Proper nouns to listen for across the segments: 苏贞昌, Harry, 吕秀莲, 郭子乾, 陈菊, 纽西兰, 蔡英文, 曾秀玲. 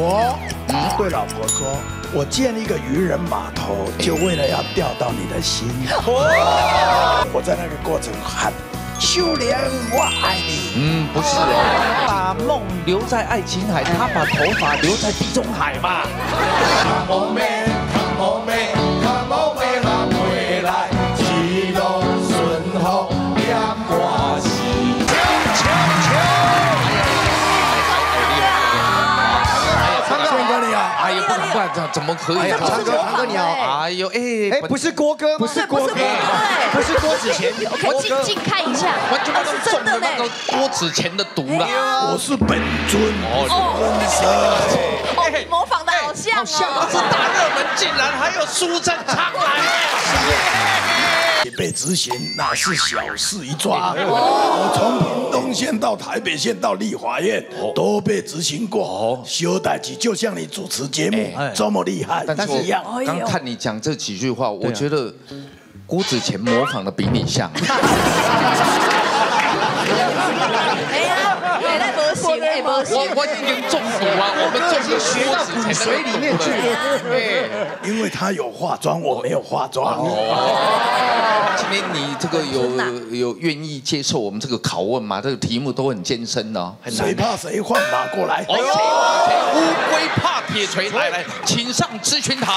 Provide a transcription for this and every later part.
我对老婆说，我建了一个渔人码头，就为了要钓到你的心。我在那个过程喊：秀莲，我爱你。不是哎，把梦留在爱琴海，他把头发留在地中海嘛。怎么可以？唱歌，唱歌你好！哎呦，哎，不是郭哥，不是郭哥，不是郭子乾。我近看一下，完全都中了那个郭子乾的毒了。我是本尊，我是模仿的好像哦。这大热门竟然还有苏贞昌来了，被执行那是小事一桩。我从屏东县到台北县到立法院都被执行过，小代志就像你主持节目。这么厉害，但是我刚看你讲这几句话，我觉得郭子乾模仿的比你像。哎呀，也在模仿，也模仿。我已经中毒啊，我们中毒学到骨髓里面去了。因为他有化妆，我没有化妆。今天你这个有愿意接受我们这个拷问吗？这个题目都很艰深哦，谁怕谁换马过来？哎呦，乌龟怕铁锤，来，请上咨询台。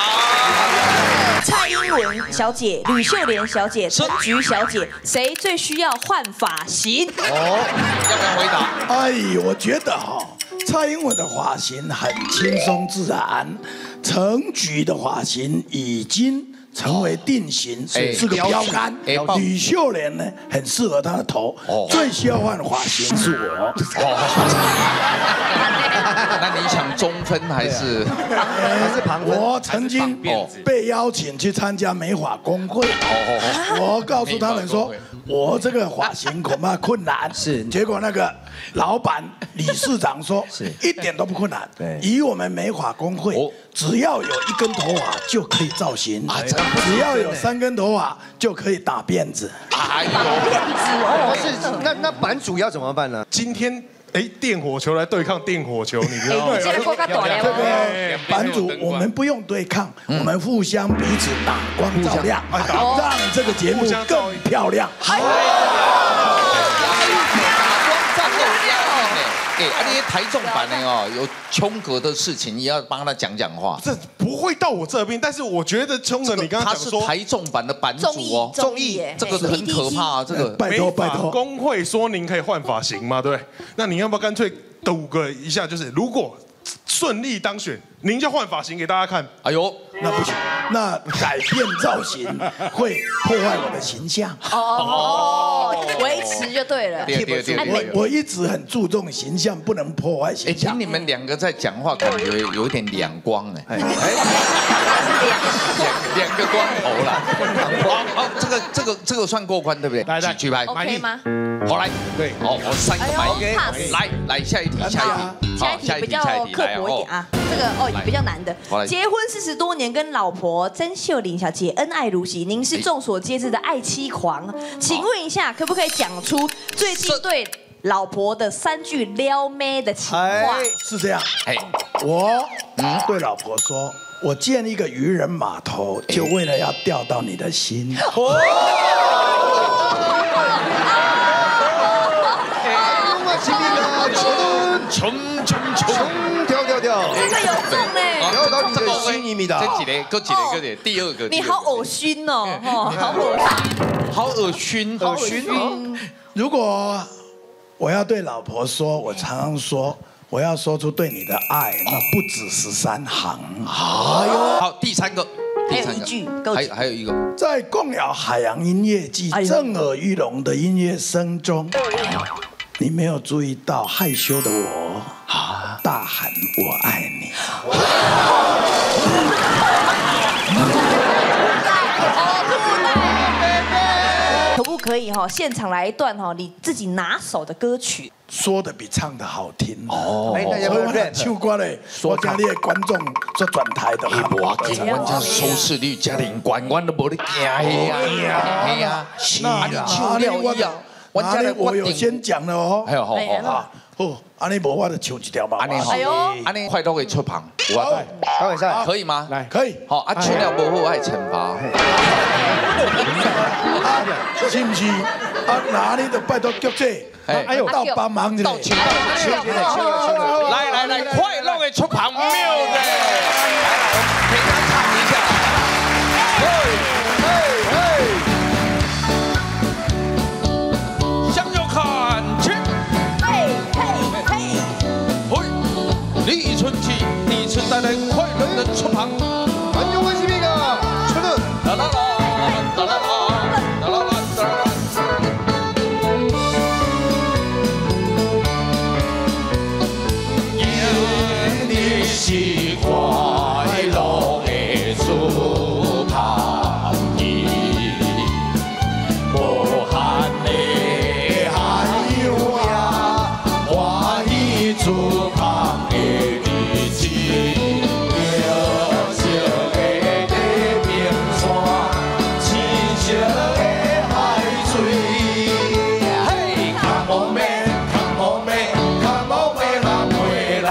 蔡英文小姐、吕秀莲小姐、陈菊小姐，谁最需要换发型？哦，要不要回答？哎，我觉得哈，蔡英文的发型很轻松自然，陈菊的发型已经。 成为定型是个标杆。吕秀莲呢，很适合她的头。最需要换发型是我。那你想中分还是旁分？我曾经被邀请去参加美发工会，我告诉他们说，我这个发型恐怕困难。是。结果那个老板、理事长说，一点都不困难。以我们美发工会，只要有一根头发就可以造型。 只要有3根头发就可以打辫子。哎呦，辫子哦！那版主要怎么办呢？今天电火球来对抗电火球，你知道吗？对，版主，我们不用对抗，我们互相彼此打光照亮，让这个节目更漂亮。好。啊，那些台中版的哦，有冲格的事情，也要帮他讲讲话。这不会到我这边，但是我觉得冲格，你刚刚讲说他是台中版的版主哦，综艺这个很可怕，这个拜托拜托。工会说您可以换发型嘛，对不对？那你要不要干脆赌个一下？就是如果顺利当选，您就换发型给大家看。哎呦，那不行，那改变造型会破坏我的形象。哦。 维持就对了。对，我一直很注重形象，不能破坏形象。哎，你们2个在讲话，感觉有点两光哎。两个光头啦。哦，这个算过关对不对？来来，举牌满意吗？好来，对，好，我3个满意。来，下一题，好，下一题比较刻薄一点啊。这个也比较难的。结婚40多年，跟老婆曾秀玲小姐恩爱如昔，您是众所皆知的爱妻狂，请问一下，可不可以？ 讲出最近对老婆的3句撩妹的情话，是这样。我对老婆说，我建一个渔人码头，就为了要钓到你的心。这几个，第2个。你好恶心哦，好恶心，好恶心。如果我要对老婆说，我常常说，我要说出对你的爱，那不止13行。好，第3个。 第3句，还有一个，在共聊海洋音乐季震耳欲聋的音乐声中，你没有注意到害羞的我，大喊我爱你。 可不可以现场来一段你自己拿手的歌曲？说的比唱的好听哦。哎，那我们唱歌嘞，我家里的观众做转台的，我家收视率家庭观，我都无咧惊呀。哎呀，是啊，唱了一样。安尼我有先讲了哦。哎呦，好好好，好，安尼无我就抢一条吧。安尼好，安尼快都可以出旁。好，等一下，可以吗？来，可以。好，啊，出了不好，我系惩罚。是不是？啊，哪里都拜托局长。 哎呦，到帮忙的，到球，来来来，快乐的出旁谬的，来，我们陪他唱一下。嘿，嘿，嘿，向右看去。嘿，嘿，嘿，嘿，立春起，立春带来快乐的出旁。欢迎欢喜那个，出的，啦啦啦，啦啦啦。 是快乐的出旁意，无限的海洋呀，欢喜出旁的日子，绿色的冰山，青色的海水，嘿，看我们，看我们，看我们啊，未来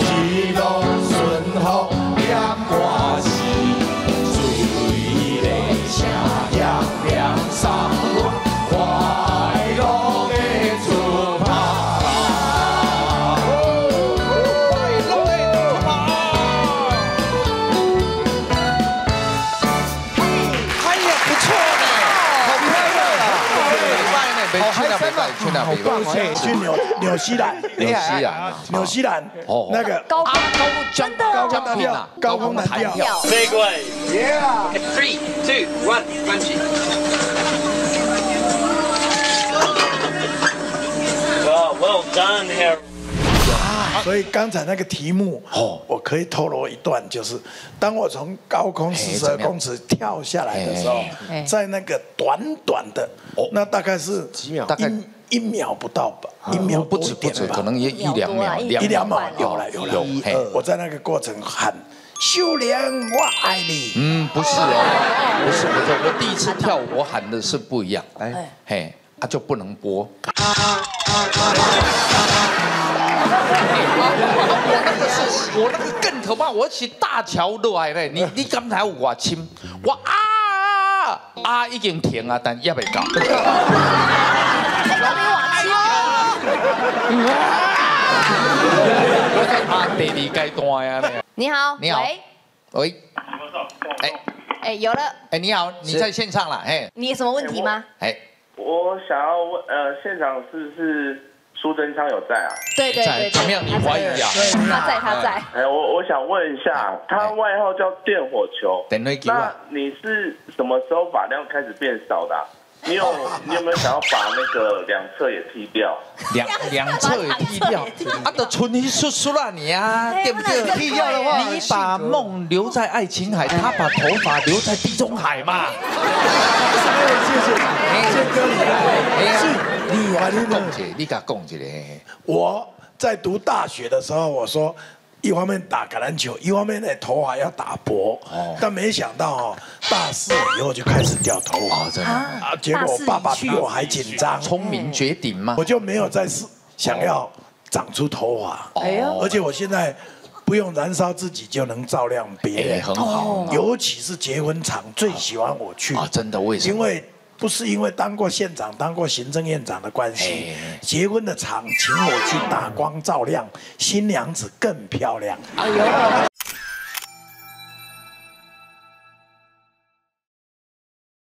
一路。 去纽西兰，那个高空弹跳。Three, two, one， 关机。Well done, Harry。所以刚才那个题目，我可以透露一段，就是当我从高空42公尺跳下来的时候，在那个短短的，那大概是几秒，大概。 1秒不到吧，1秒不止，可能也1-2秒，1-2秒有了。我在那个过程喊秀莲，我爱你。嗯，不是哦，不是，我第一次跳，我喊的是不一样。哎，嘿，啊就不能播。我那个更可怕，我起大桥落来嘞，你刚才我亲，我啊已经停啊，但也未到。 你好，你好，喂，哎，有了，哎，你好，你在线上了，哎，你有什么问题吗？哎，我想要现场是不是苏贞昌有在啊？对对对，怎么样？你怀疑啊？他在。哎，我想问一下，他外号叫电火球，那你是什么时候把量开始变少的？ 你有没有想要把那个两侧也剃掉？两侧也剃掉，啊，都春泥叔叔啦你啊，对不对？剃掉的话，你把梦留在爱琴海，他把头发留在地中海嘛。谢谢，你还是讲一个，你甲讲一个。我在读大学的时候，我说。 一方面打橄榄球，一方面呢头发要打薄，但没想到哦，大四以后就开始掉头发，真的啊！结果爸爸比我还紧张，聪明绝顶嘛，我就没有再想要长出头发，而且我现在不用燃烧自己就能照亮别人，很好。尤其是结婚场最喜欢我去啊，真的为什么？因为不是因为当过县长、当过行政院长的关系，结婚的场请我去打光照亮。 新娘子更漂亮。哎呦！